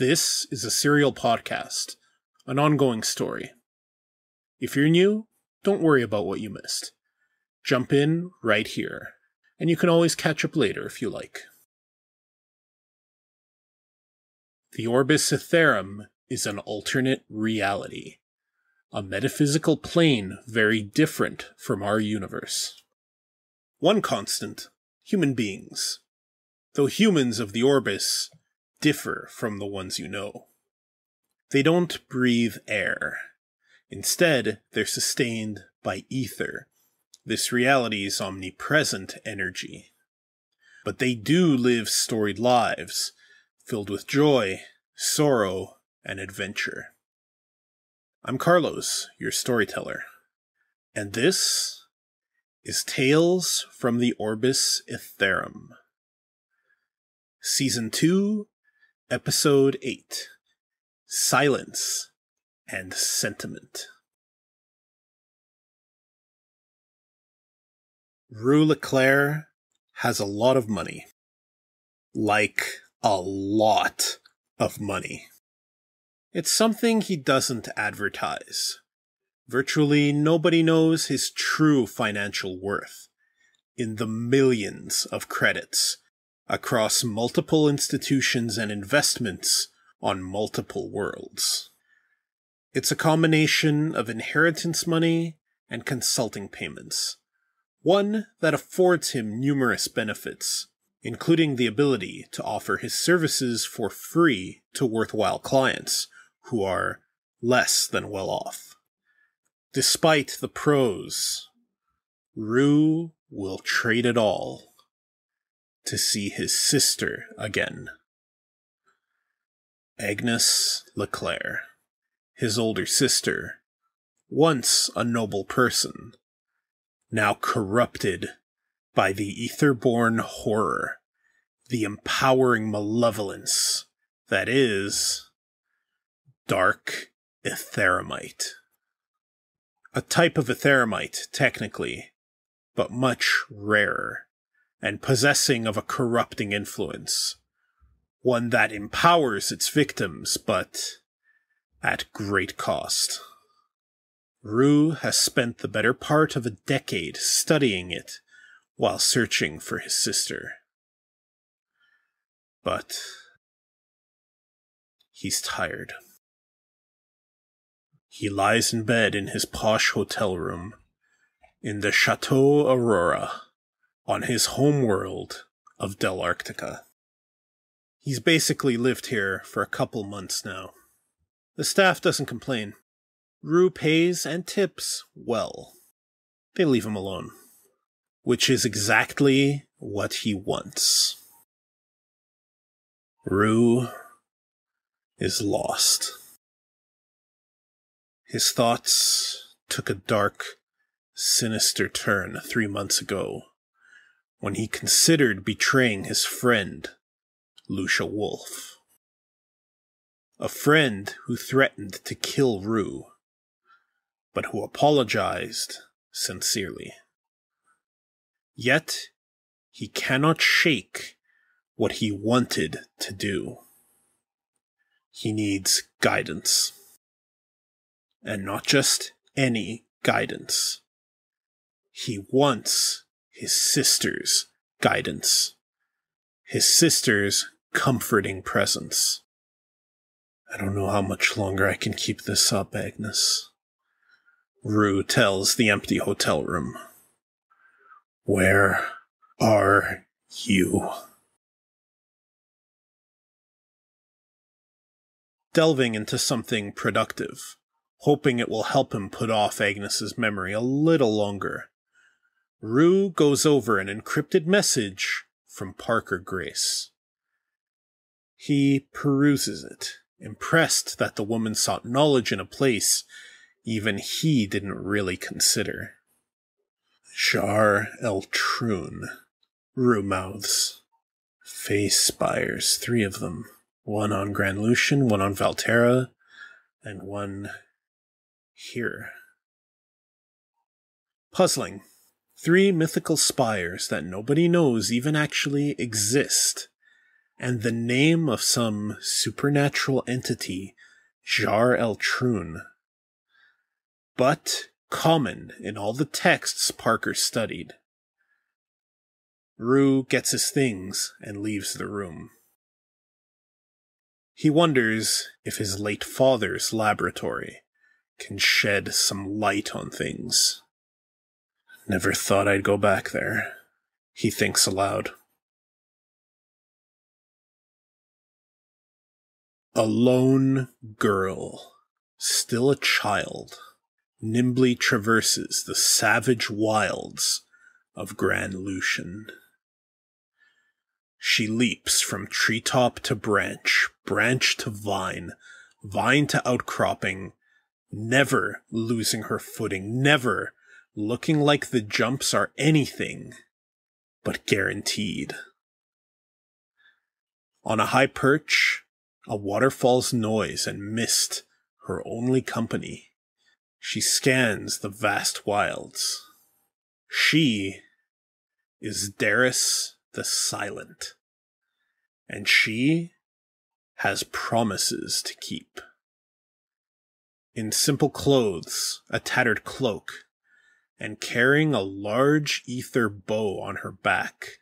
This is a serial podcast, an ongoing story. If you're new, don't worry about what you missed. Jump in right here, and you can always catch up later if you like. The Orbis Aetherum is an alternate reality, a metaphysical plane very different from our universe. One constant, human beings, though humans of the Orbis differ from the ones you know. They don't breathe air. Instead, they're sustained by ether, this reality's omnipresent energy. But they do live storied lives, filled with joy, sorrow, and adventure. I'm Carlos, your storyteller, and this is Tales from the Orbis Aetherum. Season 2, Episode 8, Silence and Sentiment. Roux Leclair has a lot of money. Like, a lot of money. It's something he doesn't advertise. Virtually nobody knows his true financial worth, in the millions of credits, across multiple institutions and investments on multiple worlds. It's a combination of inheritance money and consulting payments, one that affords him numerous benefits, including the ability to offer his services for free to worthwhile clients who are less than well off. Despite the pros, Roux will trade it all to see his sister again. Agnes Leclair, his older sister, once a noble person, now corrupted by the ether-born horror, the empowering malevolence that is Dark Aetheramite. A type of Aetheramite, technically, but much rarer, and possessing of a corrupting influence, one that empowers its victims, but at great cost. Roux has spent the better part of a decade studying it while searching for his sister. But he's tired. He lies in bed in his posh hotel room, in the Chateau Aurora, on his homeworld of Delarctica. He's basically lived here for a couple months now. The staff doesn't complain. Roux pays and tips well. They leave him alone, which is exactly what he wants. Roux is lost. His thoughts took a dark, sinister turn 3 months ago, when he considered betraying his friend, Lucia Wolf. A friend who threatened to kill Roux, but who apologized sincerely. Yet, he cannot shake what he wanted to do. He needs guidance. And not just any guidance. He wants his sister's guidance. His sister's comforting presence. I don't know how much longer I can keep this up, Agnes, Roux tells the empty hotel room. Where are you? Delving into something productive, hoping it will help him put off Agnes's memory a little longer, Roux goes over an encrypted message from Parker Grace. He peruses it, impressed that the woman sought knowledge in a place even he didn't really consider. Jar Eltrune, Roux mouths. Face spires, 3 of them, 1 on Gran Lucian, 1 on Valterra, and 1 here. Puzzling. 3 mythical spires that nobody knows even actually exist, and the name of some supernatural entity, Jar Eltrune. But common in all the texts Parker studied. Roux gets his things and leaves the room. He wonders if his late father's laboratory can shed some light on things. Never thought I'd go back there, he thinks aloud. A lone girl, still a child, nimbly traverses the savage wilds of Gran Lucian. She leaps from treetop to branch, branch to vine, vine to outcropping, never losing her footing, never looking like the jumps are anything but guaranteed. On a high perch, a waterfall's noise and mist her only company. She scans the vast wilds. She is Daris the Silent, and she has promises to keep. In simple clothes, a tattered cloak, and carrying a large ether bow on her back,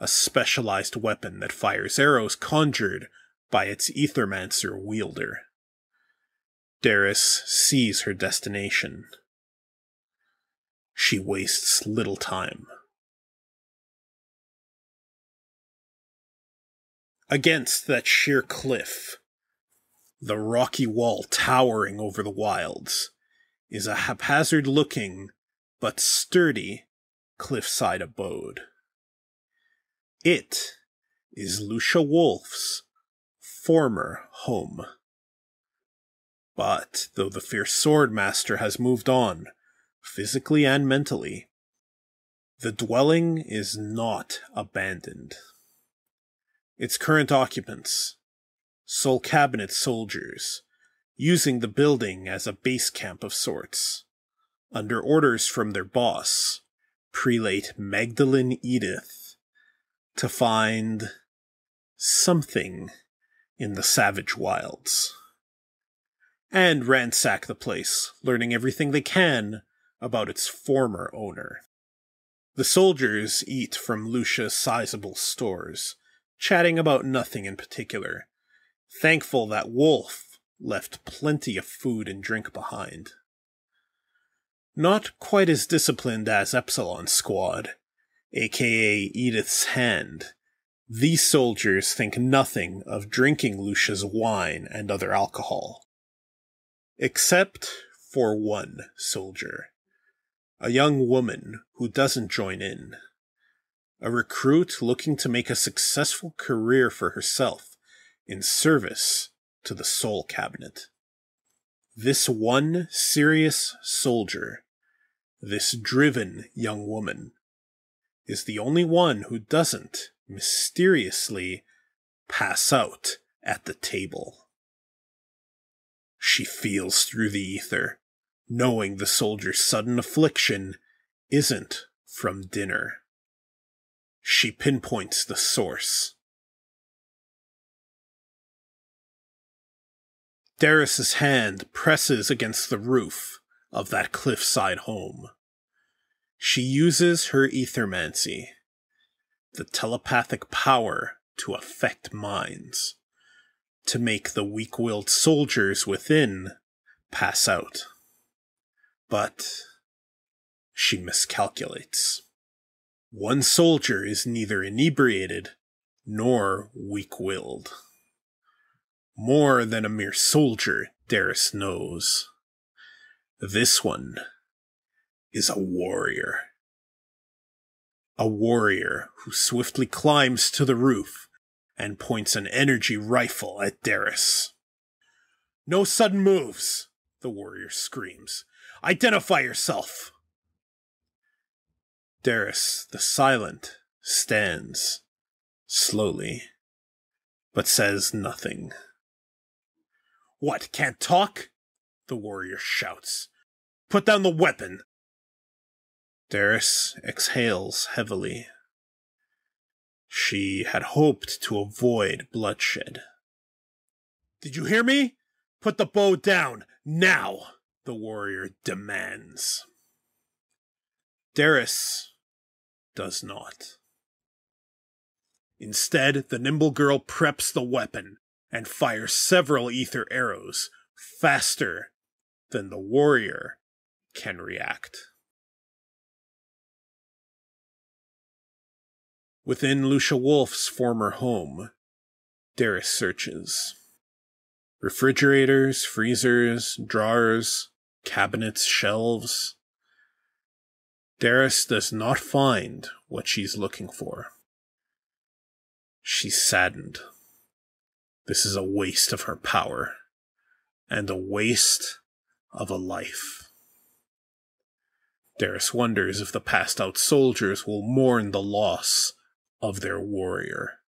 a specialized weapon that fires arrows conjured by its ethermancer wielder, Daris sees her destination. She wastes little time. Against that sheer cliff, the rocky wall towering over the wilds, is a haphazard-looking, but sturdy, cliffside abode. It is Lucia Wolf's former home. But, though the fierce swordmaster has moved on, physically and mentally, the dwelling is not abandoned. Its current occupants, Soul Cabinet soldiers, using the building as a base camp of sorts, under orders from their boss, Prelate Magdalene Edith, to find something in the savage wilds, and ransack the place, learning everything they can about its former owner. The soldiers eat from Lucia's sizable stores, chatting about nothing in particular, thankful that Wolf left plenty of food and drink behind. Not quite as disciplined as Epsilon Squad, aka Edith's Hand, these soldiers think nothing of drinking Lucia's wine and other alcohol. Except for one soldier, a young woman who doesn't join in, a recruit looking to make a successful career for herself in service to the Soul Cabinet. This one serious soldier, this driven young woman, is the only one who doesn't mysteriously pass out at the table. She feels through the ether, knowing the soldier's sudden affliction isn't from dinner. She pinpoints the source. Daris's hand presses against the roof of that cliffside home. She uses her ethermancy, the telepathic power to affect minds, to make the weak-willed soldiers within pass out. But she miscalculates. One soldier is neither inebriated nor weak-willed. More than a mere soldier, Daris knows. This one is a warrior. A warrior who swiftly climbs to the roof and points an energy rifle at Daris. "No sudden moves," the warrior screams. "Identify yourself." Daris the Silent stands slowly, but says nothing. "What, can't talk?" the warrior shouts. "Put down the weapon." Daris exhales heavily. She had hoped to avoid bloodshed. "Did you hear me? Put the bow down, now!" the warrior demands. Daris does not. Instead, the nimble girl preps the weapon and fires several ether arrows faster than the warrior can react. Within Lucia Wolf's former home, Daris searches. Refrigerators, freezers, drawers, cabinets, shelves. Daris does not find what she's looking for. She's saddened. This is a waste of her power, and a waste of a life. Daris wonders if the passed-out soldiers will mourn the loss of their warrior,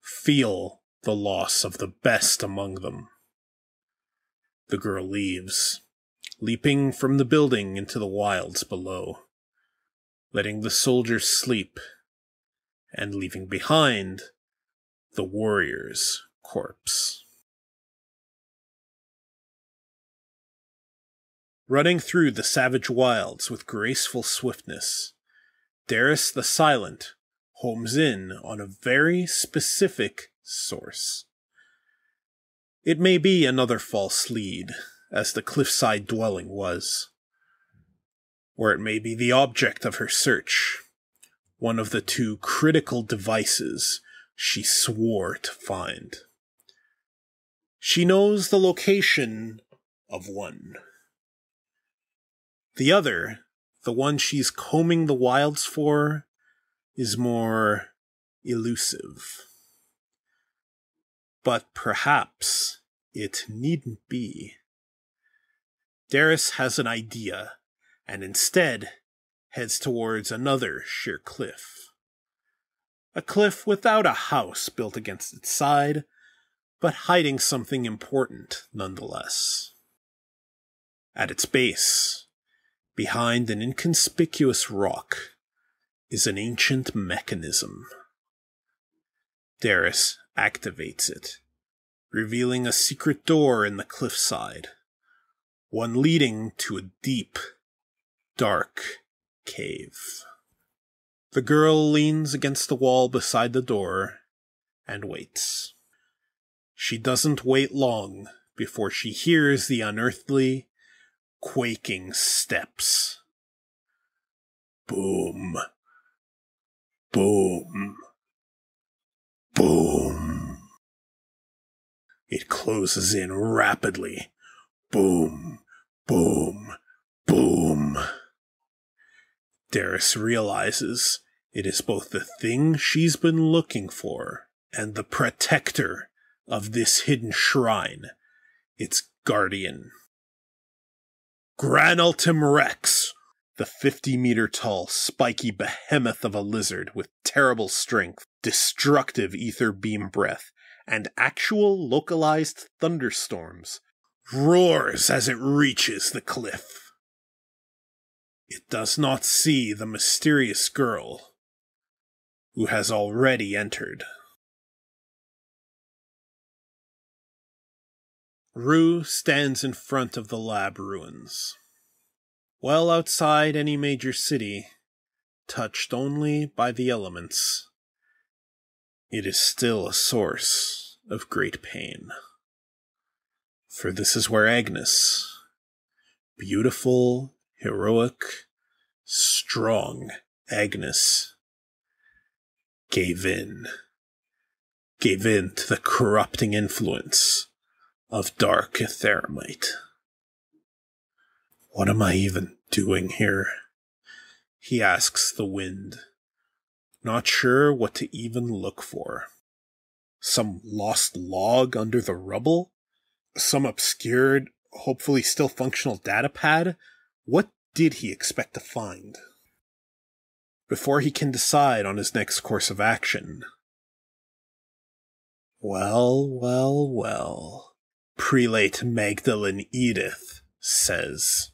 feel the loss of the best among them. The girl leaves, leaping from the building into the wilds below, letting the soldiers sleep, and leaving behind the warrior's corpse. Running through the savage wilds with graceful swiftness, Daris the Silent homes in on a very specific source. It may be another false lead, as the cliffside dwelling was, or it may be the object of her search, one of the two critical devices she swore to find. She knows the location of one. The other, the one she's combing the wilds for, is more elusive. But perhaps it needn't be. Daris has an idea, and instead heads towards another sheer cliff. A cliff without a house built against its side, but hiding something important nonetheless. At its base, behind an inconspicuous rock, is an ancient mechanism. Daris activates it, revealing a secret door in the cliffside, one leading to a deep, dark cave. The girl leans against the wall beside the door and waits. She doesn't wait long before she hears the unearthly, quaking steps. Boom. Boom. Boom. It closes in rapidly. Boom. Boom. Boom. Daris realizes it is both the thing she's been looking for and the protector of this hidden shrine, its guardian. Granultim Rex, the 50-meter-tall, spiky behemoth of a lizard with terrible strength, destructive ether beam breath, and actual localized thunderstorms, roars as it reaches the cliff. It does not see the mysterious girl who has already entered. Roux stands in front of the lab ruins, well outside any major city, touched only by the elements. It is still a source of great pain. For this is where Agnes, beautiful, heroic, strong Agnes, gave in to the corrupting influence of Dark Aetheramite. "What am I even doing here?" he asks the wind, not sure what to even look for. Some lost log under the rubble? Some obscured, hopefully still functional data pad? What did he expect to find? Before he can decide on his next course of action. Well, well, well, Prelate Magdalene Edith says,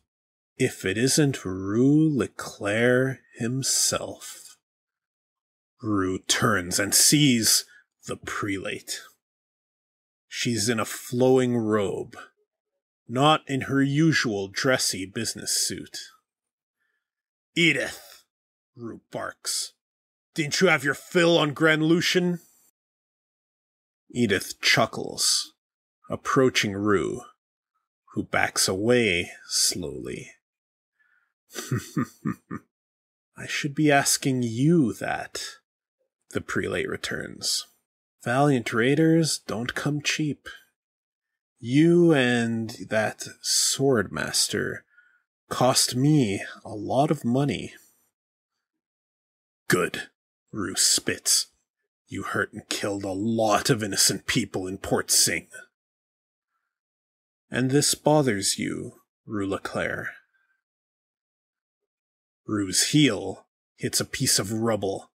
if it isn't Roux Leclair himself. Roux turns and sees the prelate. She's in a flowing robe, not in her usual dressy business suit. "Edith," Roux barks, "didn't you have your fill on Gran Lucian?" Edith chuckles, approaching Roux, who backs away slowly. "I should be asking you that," the prelate returns. "Valiant raiders don't come cheap. You and that swordmaster cost me a lot of money." "Good," Roux spits. "You hurt and killed a lot of innocent people in Port Sing." "And this bothers you, Roux Leclair." Roux's heel hits a piece of rubble,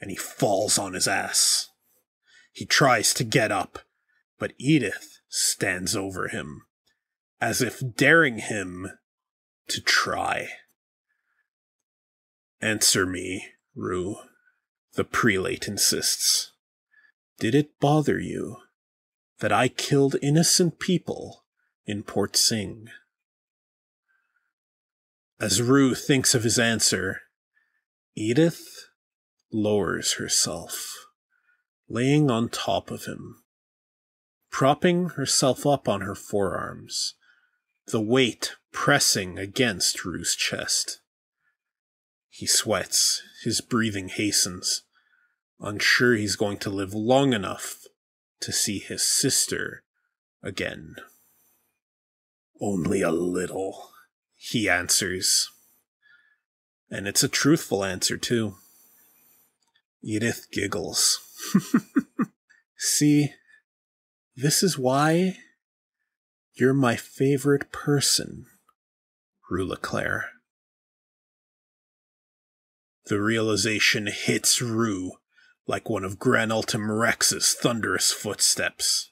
and he falls on his ass. He tries to get up, but Edith stands over him, as if daring him to try. "Answer me, Roux," the prelate insists. "Did it bother you that I killed innocent people in Port Sing?" As Roux thinks of his answer, Edith lowers herself, laying on top of him, propping herself up on her forearms, the weight pressing against Roux's chest. He sweats, his breathing hastens, unsure he's going to live long enough to see his sister again. "Only a little," he answers. And it's a truthful answer, too. Edith giggles. "See, this is why you're my favorite person, Roux Leclair." The realization hits Roux like one of Granultim Rex's thunderous footsteps.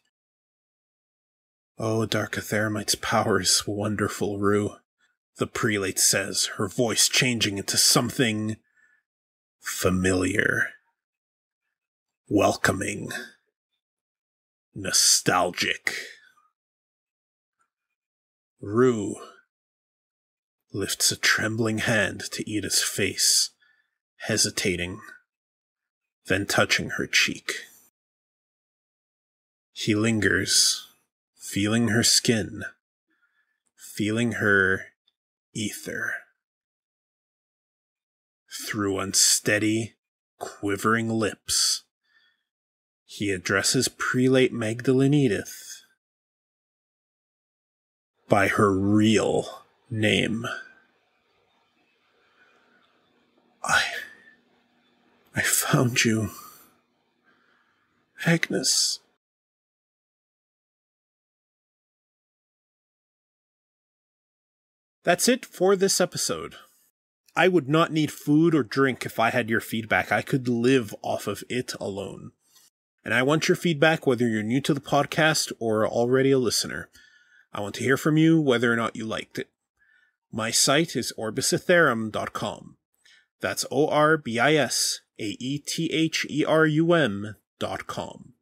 "Oh, Dark Aetheramite's power's wonderful, Roux," the prelate says, her voice changing into something familiar, welcoming, nostalgic. Roux lifts a trembling hand to Edith's face, hesitating, then touching her cheek. He lingers, feeling her skin, feeling her ether. Through unsteady, quivering lips, he addresses Prelate Magdalene Edith by her real name. I found you, Agnes. That's it for this episode. I would not need food or drink if I had your feedback. I could live off of it alone. And I want your feedback whether you're new to the podcast or already a listener. I want to hear from you whether or not you liked it. My site is orbisaetherum.com. That's orbisaetherum.com.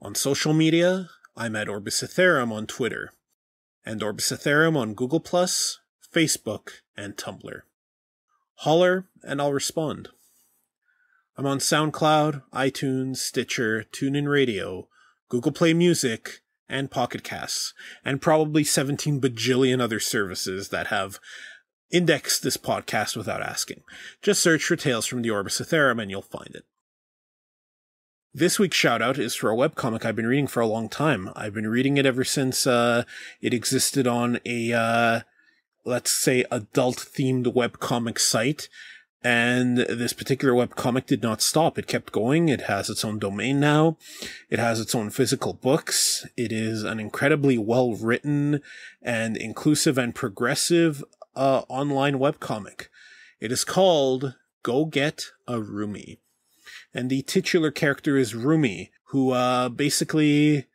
On social media, I'm at Orbis Aetherum on Twitter, and Orbis Aetherum on Google+, Facebook, and Tumblr. Holler, and I'll respond. I'm on SoundCloud, iTunes, Stitcher, TuneIn Radio, Google Play Music, and Pocket Casts, and probably 17 bajillion other services that have indexed this podcast without asking. Just search for Tales from the Orbis Aetherum and you'll find it. This week's shout-out is for a webcomic I've been reading for a long time. I've been reading it ever since it existed on a, let's say, adult-themed webcomic site, and this particular webcomic did not stop. It kept going. It has its own domain now. It has its own physical books. It is an incredibly well-written and inclusive and progressive online webcomic. It is called Go Get a Roomie, and the titular character is Roomie, who basically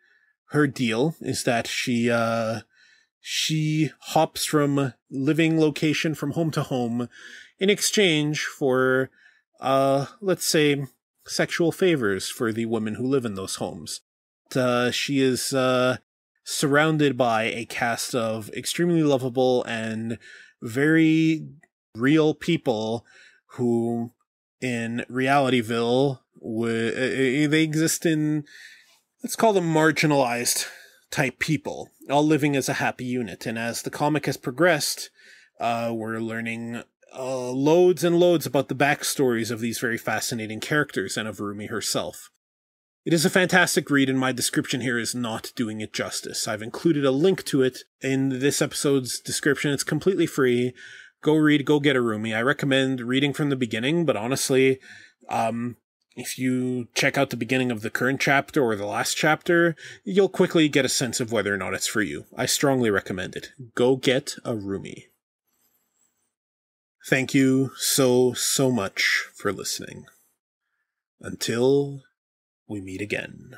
her deal is that she hops from living location, from home to home, in exchange for let's say, sexual favors for the women who live in those homes. She is surrounded by a cast of extremely lovable and very real people who, in Realityville, they exist in, let's call them marginalized type people, all living as a happy unit. And as the comic has progressed, we're learning loads and loads about the backstories of these very fascinating characters and of Roomie herself. It is a fantastic read, and my description here is not doing it justice. I've included a link to it in this episode's description. It's completely free. Go read Go Get a Roomie. I recommend reading from the beginning, but honestly, if you check out the beginning of the current chapter or the last chapter, you'll quickly get a sense of whether or not it's for you. I strongly recommend it. Go Get a Roomie. Thank you so, so much for listening. Until we meet again.